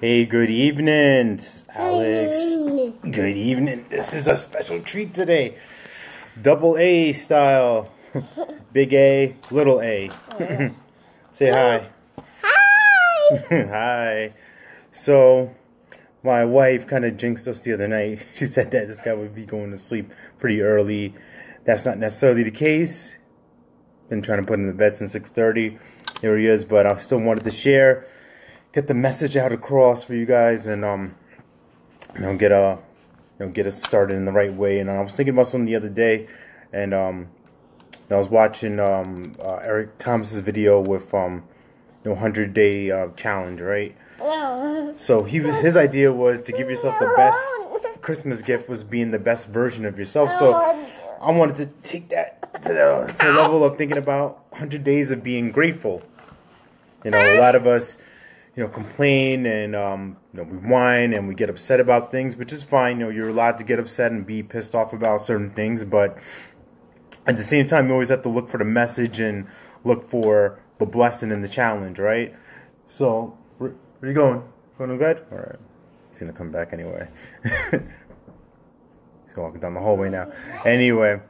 Hey, good evening, Alex. Good evening. This is a special treat today. Double A style. Big A, little A. Say hi. Hi. Hi. So, my wife kind of jinxed us the other night. She said that this guy would be going to sleep pretty early. That's not necessarily the case. Been trying to put him to bed since 6:30. Here he is, but I still wanted to share. Get the message out across for you guys, and get us started in the right way. And I was thinking about something the other day, and I was watching Eric Thomas's video with 100-day challenge, right? So his idea was to give yourself the best Christmas gift was being the best version of yourself. So I wanted to take that to the level of thinking about 100 days of being grateful. You know, a lot of us, you know, complain and we whine and we get upset about things, which is fine. You know, you're allowed to get upset and be pissed off about certain things, but at the same time, you always have to look for the message and look for the blessing in the challenge, right? So, where are you going? Going to bed? All right. He's gonna come back anyway. He's walking down the hallway now. Anyway,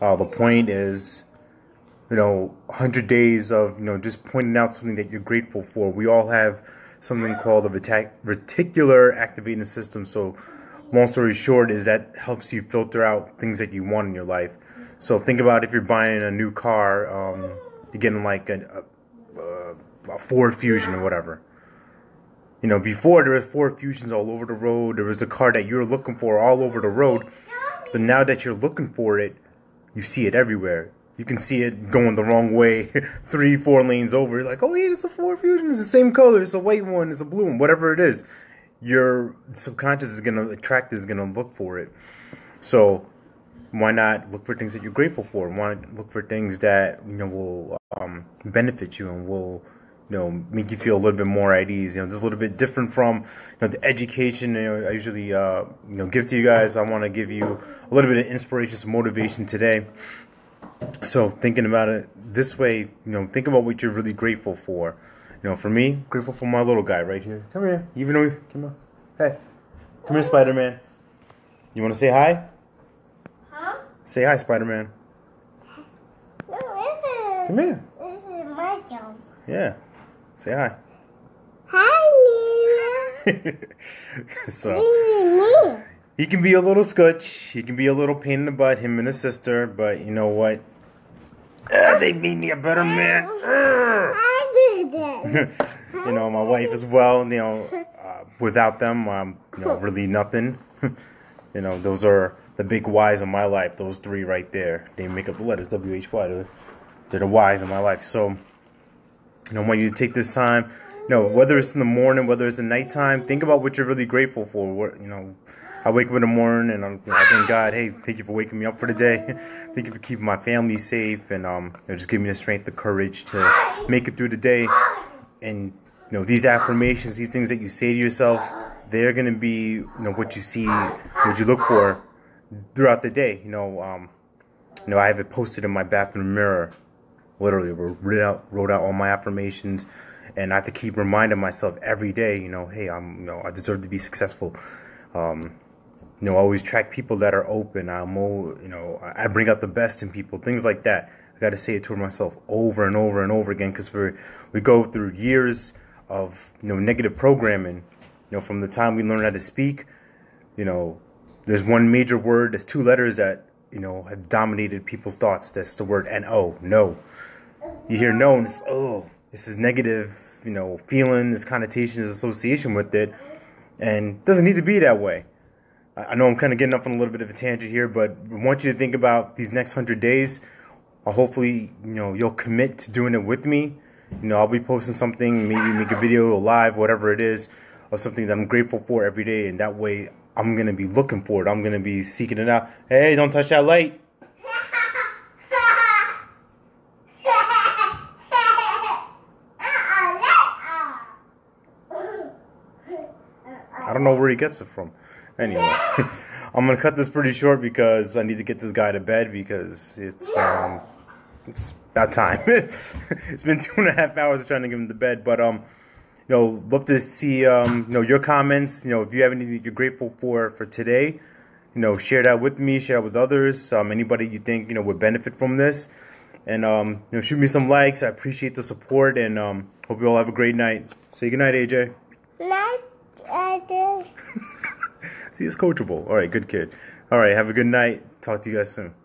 the point is, you know, 100 days of, you know, just pointing out something that you're grateful for. We all have something called a reticular activating system. So, long story short, is that helps you filter out things that you want in your life. So, think about if you're buying a new car, you're getting like a Ford Fusion or whatever. You know, before there were Ford Fusions all over the road. There was a car that you were looking for all over the road. But now that you're looking for it, you see it everywhere. You can see it going the wrong way, 3-4 lanes over. You're like, oh yeah, it's a Ford Fusion. It's the same color. It's a white one. It's a blue one. Whatever it is, your subconscious is going to attract. Is going to look for it. So why not look for things that you're grateful for? Why not look for things that you know will benefit you and will, you know, make you feel a little bit more at ease. You know, just a little bit different from, you know, the education, you know, I usually you know, give to you guys. I want to give you a little bit of inspiration, some motivation today. So thinking about it this way, you know, think about what you're really grateful for. You know, for me, grateful for my little guy right here. Come here. Even though he, come on. Hey, come here, Spider-Man. You want to say hi? Huh? Say hi, Spider-Man. No, listen. Come here. This is my job. Yeah. Say hi. Hi, Nina. So, he can be a little scutch. He can be a little pain in the butt, him and his sister. But you know what? They made me a better man. I did it. You know, my wife as well. You know, without them, I'm you know, really nothing. You know, those are the big Y's in my life. Those three right there. They make up the letters WHY. They're the Y's in my life. So, you know, when you take this time, you know, whether it's in the morning, whether it's at nighttime, think about what you're really grateful for. What, you know. I wake up in the morning and I'm, you know, I thank God, hey, thank you for waking me up for the day. Thank you for keeping my family safe and you know, just giving me the strength, the courage to make it through the day. And you know, these affirmations, these things that you say to yourself, they're gonna be, you know, what you see, what you look for throughout the day. You know, I have it posted in my bathroom mirror. Literally, wrote out all my affirmations, and I have to keep reminding myself every day. You know, hey, I'm, you know, I deserve to be successful. You know, I always track people that are open. I'm, you know, I bring out the best in people. Things like that. I got to say it to myself over and over and over again, because we go through years of, you know, negative programming. You know, from the time we learn how to speak, you know, there's one major word. There's two letters that, you know, have dominated people's thoughts. That's the word N-O. No. You hear no, and it's, oh, this is negative. You know, feeling, this connotation, this association with it, and it doesn't need to be that way. I know I'm kind of getting off on a little bit of a tangent here, but I want you to think about these next 100 days. Hopefully, you know, you'll commit to doing it with me. You know, I'll be posting something, maybe make a video, a live, whatever it is, of something that I'm grateful for every day, and that way I'm going to be looking for it. I'm going to be seeking it out. Hey, don't touch that light. I don't know where he gets it from. Anyway, I'm gonna cut this pretty short because I need to get this guy to bed, because it's about time. It's been 2.5 hours of trying to get him to bed, but You know, love to see you know, your comments. You know, if you have anything you're grateful for today, you know, share that with me, share it with others. Anybody you think, you know, would benefit from this, and you know, shoot me some likes. I appreciate the support, and hope you all have a great night. Say good night, AJ. Night, AJ. See, it's coachable. All right, good kid. All right, have a good night. Talk to you guys soon.